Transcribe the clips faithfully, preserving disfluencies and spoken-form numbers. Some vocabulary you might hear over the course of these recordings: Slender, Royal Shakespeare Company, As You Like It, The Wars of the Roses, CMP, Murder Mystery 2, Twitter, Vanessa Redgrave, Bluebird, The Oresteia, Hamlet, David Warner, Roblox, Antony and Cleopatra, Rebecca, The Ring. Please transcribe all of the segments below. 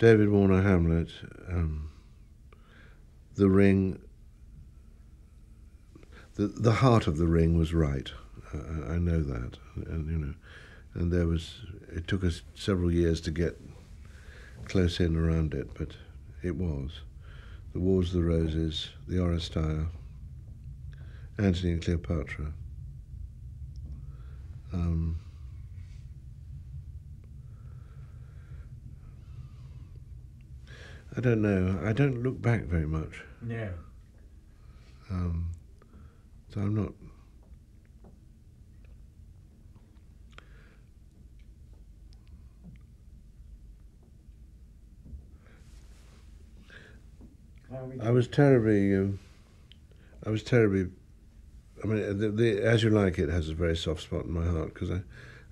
David Warner, Hamlet, um, The Ring. The the heart of The Ring was right. I, I know that, and you know, and there was. It took us several years to get close in around it, but it was. The Wars of the Roses, The Oresteia, Antony and Cleopatra. Um, I don't know. I don't look back very much. No. Um, so I'm not. I was terribly. Um, I was terribly. I mean, the, the As You Like It has a very soft spot in my heart because I,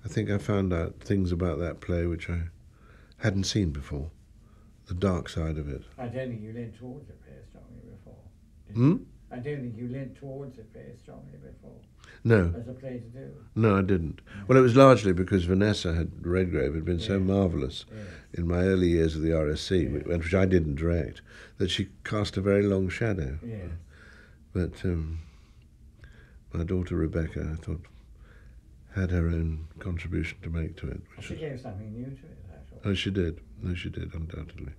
I think I found out things about that play which I hadn't seen before. The dark side of it. I don't think you leaned towards the play strongly before. Hmm? I don't think you leaned towards the play strongly before. No. As a play to do. No, I didn't. No. Well, it was largely because Vanessa had, Redgrave had been yes. so marvellous yes. in my early years of the R S C, yes. which I didn't direct, that she cast a very long shadow. Yes. But um, my daughter Rebecca, I thought, had her own contribution to make to it. She was, gave something new to it. Oh, she did. No, she did, undoubtedly.